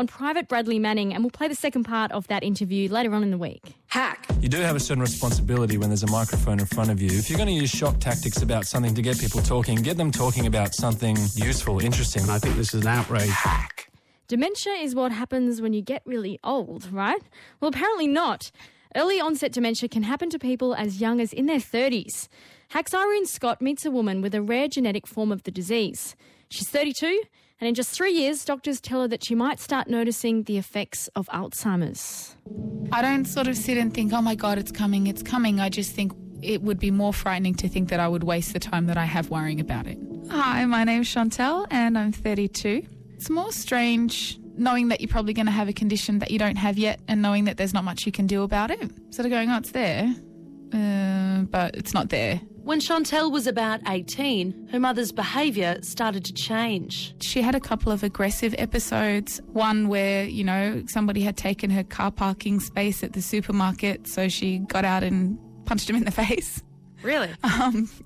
on Private Bradley Manning, and we'll play the second part of that interview later on in the week. Hack. You do have a certain responsibility when there's a microphone in front of you. If you're going to use shock tactics about something to get people talking, get them talking about something useful, interesting. I think this is an outrage. Hack. Dementia is what happens when you get really old, right? Well, apparently not. Early onset dementia can happen to people as young as in their 30s. Hack's Irene Scott meets a woman with a rare genetic form of the disease. She's 32, and in just 3 years, doctors tell her that she might start noticing the effects of Alzheimer's. I don't sort of sit and think, oh my God, it's coming. I just think it would be more frightening to think that I would waste the time that I have worrying about it. Hi, my name's Chantelle, and I'm 32. It's more strange knowing that you're probably going to have a condition that you don't have yet and knowing that there's not much you can do about it. Sort of going, oh, it's there, but it's not there. When Chantelle was about 18, her mother's behaviour started to change. She had a couple of aggressive episodes, one where, somebody had taken her car parking space at the supermarket, so she got out and punched him in the face. Really?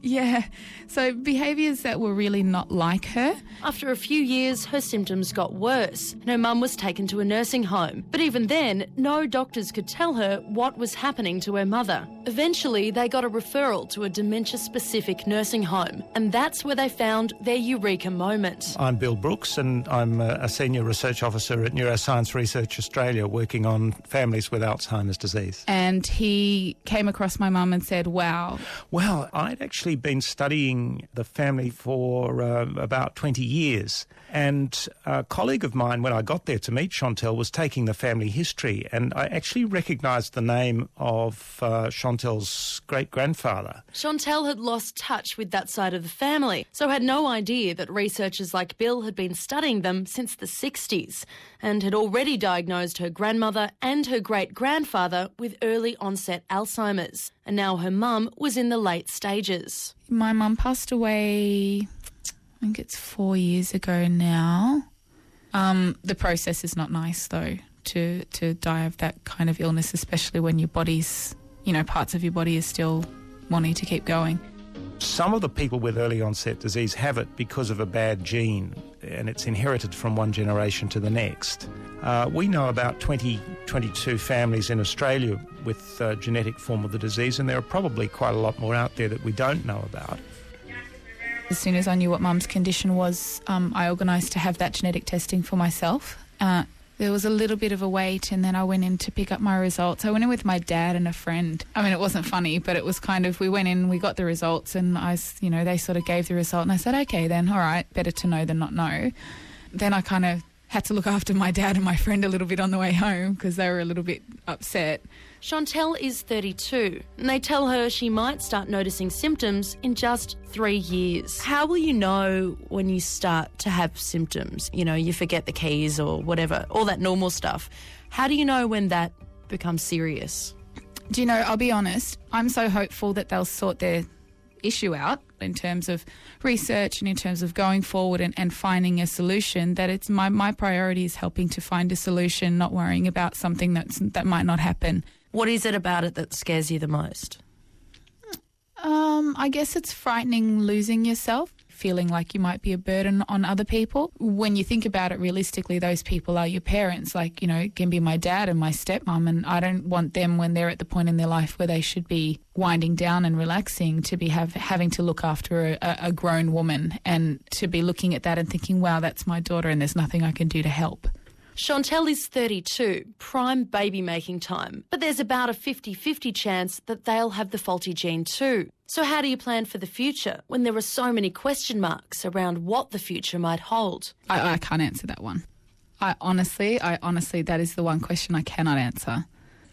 Yeah. So behaviours that were really not like her. After a few years, her symptoms got worse and her mum was taken to a nursing home. But even then, no doctors could tell her what was happening to her mother. Eventually, they got a referral to a dementia-specific nursing home, and that's where they found their eureka moment. I'm Bill Brooks, and I'm a senior research officer at Neuroscience Research Australia working on families with Alzheimer's disease. And he came across my mum and said, wow. Well, I'd actually been studying the family for about 20 years, and a colleague of mine, when I got there to meet Chantelle, was taking the family history, and I actually recognised the name of Chantelle's great-grandfather. Chantelle had lost touch with that side of the family, so had no idea that researchers like Bill had been studying them since the 60s and had already diagnosed her grandmother and her great-grandfather with early-onset Alzheimer's. And now her mum was in the late stages. My mum passed away, I think it's 4 years ago now. The process is not nice, though, to die of that kind of illness, especially when your body's, parts of your body is still wanting to keep going. Some of the people with early onset disease have it because of a bad gene, and it's inherited from one generation to the next. We know about 22 families in Australia with a genetic form of the disease, and there are probably quite a lot more out there that we don't know about. As soon as I knew what Mum's condition was, I organised to have that genetic testing for myself. There was a little bit of a wait, and then I went in to pick up my results. I went in with my dad and a friend. I mean, it wasn't funny, but it was kind of, we went in, we got the results, and I, they sort of gave the result, and I said, okay then, all right, better to know than not know. Then I kind of had to look after my dad and my friend a little bit on the way home because they were a little bit upset. Chantelle is 32, and they tell her she might start noticing symptoms in just 3 years. How will you know when you start to have symptoms? You forget the keys or whatever, all that normal stuff. How do you know when that becomes serious? I'll be honest, I'm so hopeful that they'll sort their issue out in terms of research and in terms of going forward and finding a solution, that it's my priority is helping to find a solution, not worrying about something that might not happen. What is it about it that scares you the most? I guess it's frightening losing yourself, feeling like you might be a burden on other people. When you think about it realistically, those people are your parents. It can be my dad and my stepmom, and I don't want them when they're at the point in their life where they should be winding down and relaxing to be having to look after a grown woman, and to be looking at that and thinking, wow, that's my daughter and there's nothing I can do to help. Chantelle is 32, prime baby-making time, but there's about a 50-50 chance that they'll have the faulty gene too. So how do you plan for the future when there are so many question marks around what the future might hold? I can't answer that one. I honestly, that is the one question I cannot answer.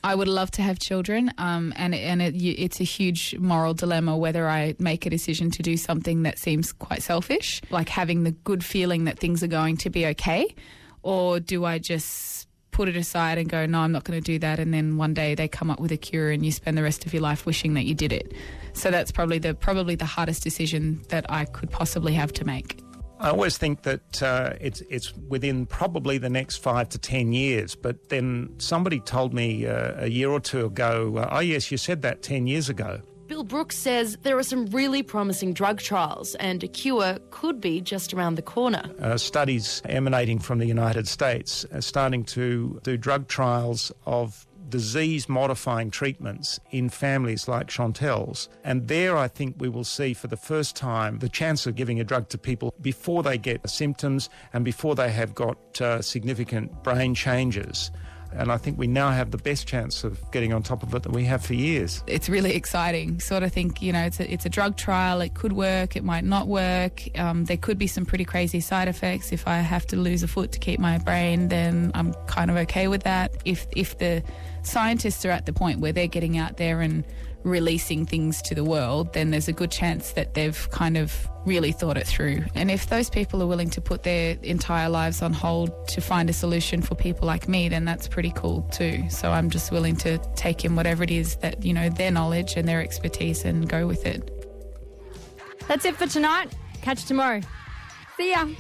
I would love to have children, and it's a huge moral dilemma whether I make a decision to do something that seems quite selfish, like having the good feeling that things are going to be okay, or do I just put it aside and go, no, I'm not going to do that, and then one day they come up with a cure and you spend the rest of your life wishing that you did it. So that's probably the hardest decision that I could possibly have to make. I always think that it's within probably the next 5 to 10 years, but then somebody told me a year or two ago, oh yes, you said that 10 years ago. Bill Brooks says there are some really promising drug trials and a cure could be just around the corner. Studies emanating from the United States are starting to do drug trials of disease-modifying treatments in families like Chantelle's. And there I think we will see for the first time the chance of giving a drug to people before they get symptoms and before they have got significant brain changes. And I think we now have the best chance of getting on top of it that we have for years. It's really exciting. Sort of think, you know, it's a drug trial. It could work. It might not work. There could be some pretty crazy side effects. If I have to lose a foot to keep my brain, then I'm kind of okay with that. If the scientists are at the point where they're getting out there and releasing things to the world, then there's a good chance that they've kind of really thought it through. And if those people are willing to put their entire lives on hold to find a solution for people like me, then that's pretty cool too. So I'm just willing to take in whatever it is that, you know, their knowledge and their expertise and go with it. That's it for tonight. Catch you tomorrow. See ya.